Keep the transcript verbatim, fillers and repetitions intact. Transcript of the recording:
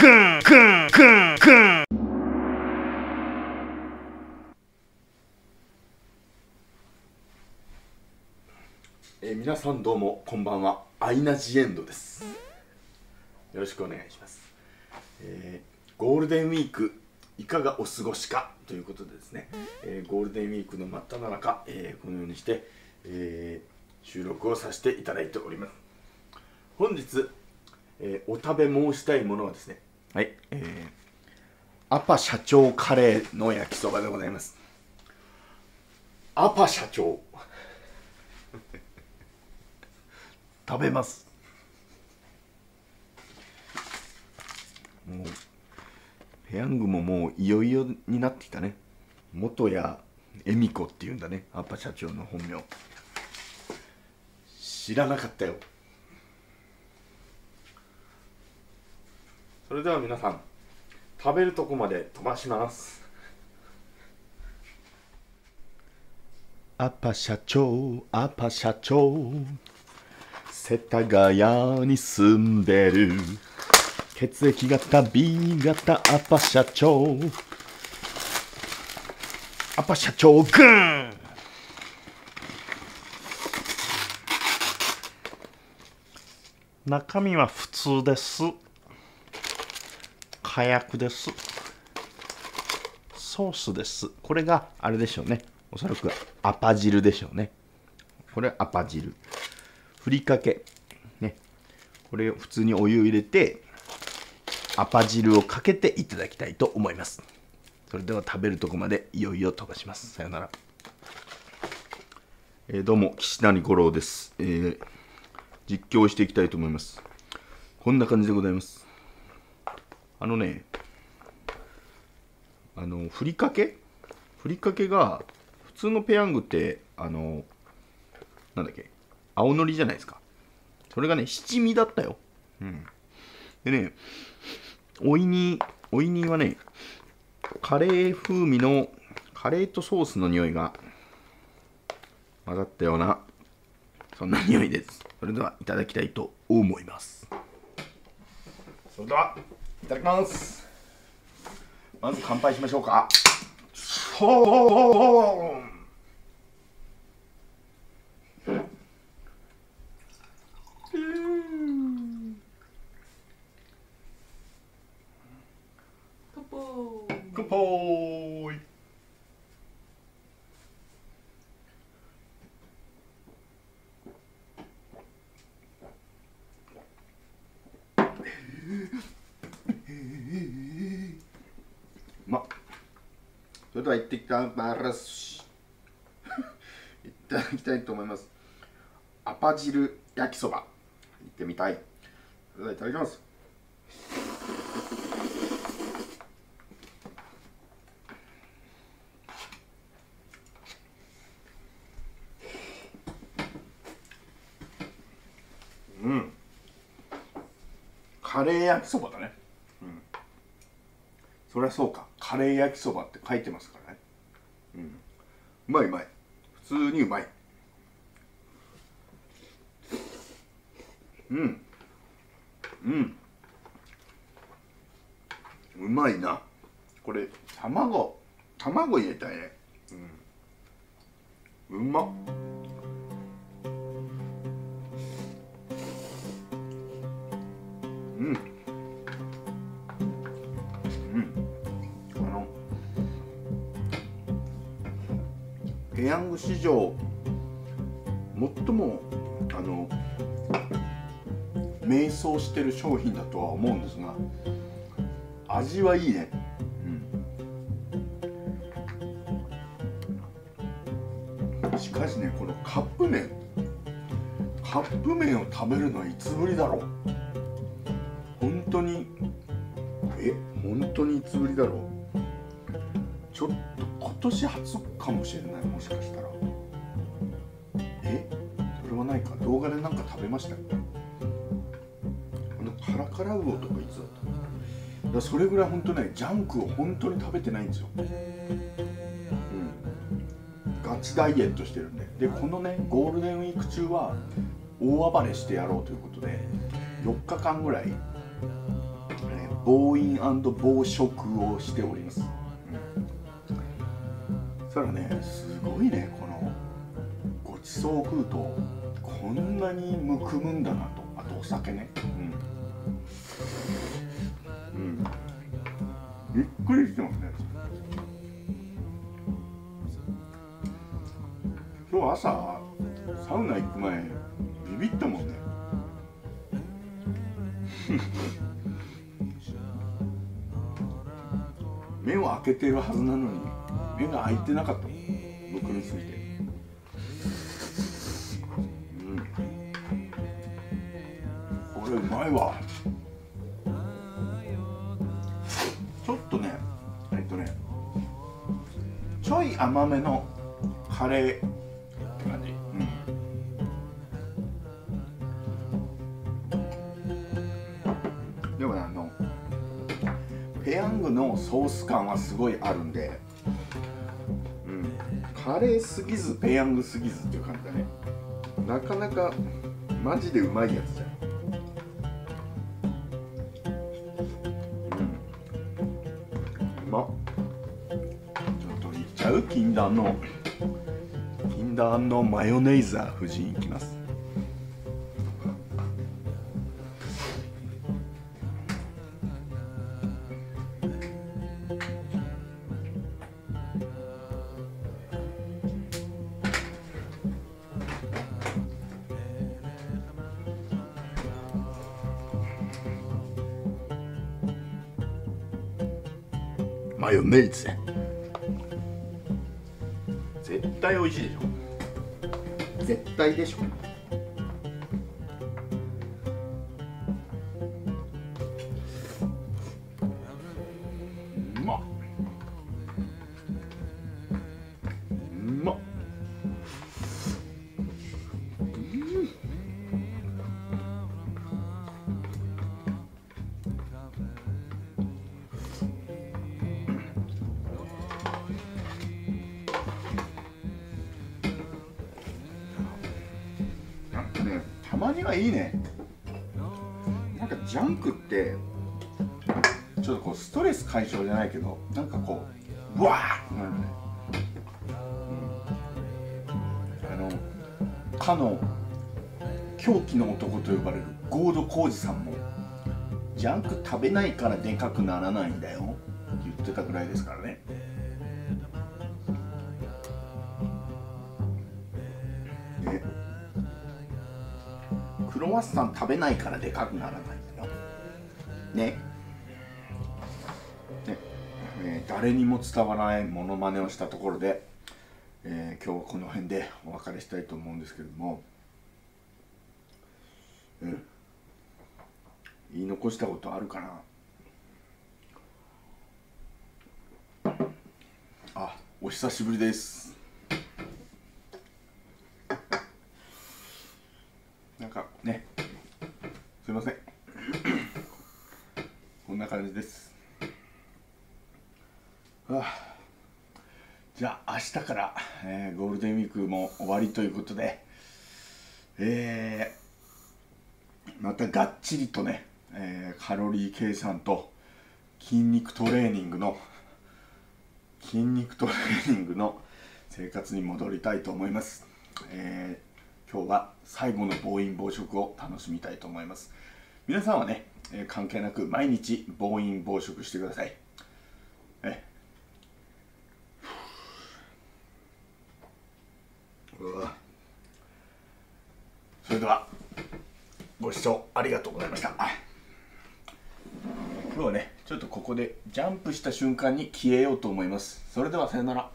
くんくんくんくん。えー、皆さんどうもこんばんは、アイナ・ジ・エンドです。よろしくお願いします。えー、ゴールデンウィークいかがお過ごしかということでですね、えー、ゴールデンウィークの真っただ中、えー、このようにして、えー、収録をさせていただいております。本日、えー、お食べ申したいものはですね、はい、えー、アパ社長カレーの焼きそばでございます。アパ社長食べます。もうペヤングももういよいよになってきたね。元谷恵美子っていうんだね、アッパ社長の本名。知らなかったよ。それでは皆さん、食べるとこまで飛ばします。アッパ社長、アッパ社長、世田谷に住んでる、血液型 ビー 型アパ社長、アパ社長くん。中身は普通です。火薬です。ソースです。これがあれでしょうね、おそらくアパ汁でしょうね。これアパ汁、ふりかけ、ね、これを普通にお湯を入れてアパ汁をかけていただきたいと思います。それでは食べるとこまでいよいよ飛ばします。さよなら。えー、どうも岸谷五郎です。えー、実況していきたいと思います。こんな感じでございます。あのね、あのふりかけふりかけが普通のペヤングってあのなんだっけ、青のりじゃないですか。それがね、七味だったよ。うんでね、おいに、おいにはね、カレー風味の、カレーとソースの匂いが混ざったような、そんな匂いです。それでは、いただきたいと思います。それでは、いただきます。まず乾杯しましょうか。ほー！ぽーい。まっ、それでは行ってきたバラスいただきたいと思います。アパ汁焼きそば行ってみたい。それではいただきます。うん、カレー焼きそばだね。うん、そりゃそうか、カレー焼きそばって書いてますからね。うん、うまいうまい、普通にうまい。うんうんうまいな。これ卵卵入れたいね。うん、うまっ。うん、うん、あのペヤング史上最もあの迷走してる商品だとは思うんですが、味はいいね。うん、しかしね、このカップ麺カップ麺を食べるのはいつぶりだろう。本当にえ本当にいつぶりだろう。ちょっと今年初かもしれない、もしかしたら。えそれはないか、動画で何か食べましたよ。あのカラカラ魚とかいつだったの。それぐらい本当ね、ジャンクを本当に食べてないんですよ。うん、ガチダイエットしてるんで。でこのね、ゴールデンウィーク中は大暴れしてやろうということでよっかかんぐらい暴飲&暴食をしております。そしたらね、すごいね、このごちそうを食うとこんなにむくむんだなと。あとお酒ね、うん、うん、びっくりしてますね。今日朝サウナ行く前ビビったもんね。目を開けてるはずなのに目が開いてなかったもん、むくみすぎて。うん、これうまいわ。ちょっとね、えっとねちょい甘めのカレーって感じ。うん、でもね、あのペヤングのソース感はすごいあるんで、カレーすぎずペヤングすぎずっていう感じだね。なかなかマジでうまいやつじゃん。うん、うまっ。ちょっといっちゃう？禁断の禁断のマヨネーザー夫人いきます。マヨネーズ絶対美味しいでしょ。絶対でしょ。うまっ、うまっ、たまにはいいね。なんかジャンクってちょっとこうストレス解消じゃないけど、なんかこううわーってなるね。うん、あのかの狂気の男と呼ばれるゴード浩二さんもジャンク食べないからでかくならないんだよって言ってたぐらいですからね。クロワッサン食べないからでかくならないんだよ。ね。ね、えー、誰にも伝わらないモノマネをしたところで、えー、今日はこの辺でお別れしたいと思うんですけれども、うん、言い残したことあるかな。あ、お久しぶりです。なんかね、すいません。こんな感じです。はあ、じゃあ明日から、えー、ゴールデンウィークも終わりということで、えー、またがっちりとね、えー、カロリー計算と筋肉トレーニングの筋肉トレーニングの生活に戻りたいと思います。えー今日は最後の暴飲暴食を楽しみたいと思います。皆さんはね、えー、関係なく毎日暴飲暴食してください。えうわ、それではご視聴ありがとうございました。今日はね、ちょっとここでジャンプした瞬間に消えようと思います。それではさよなら。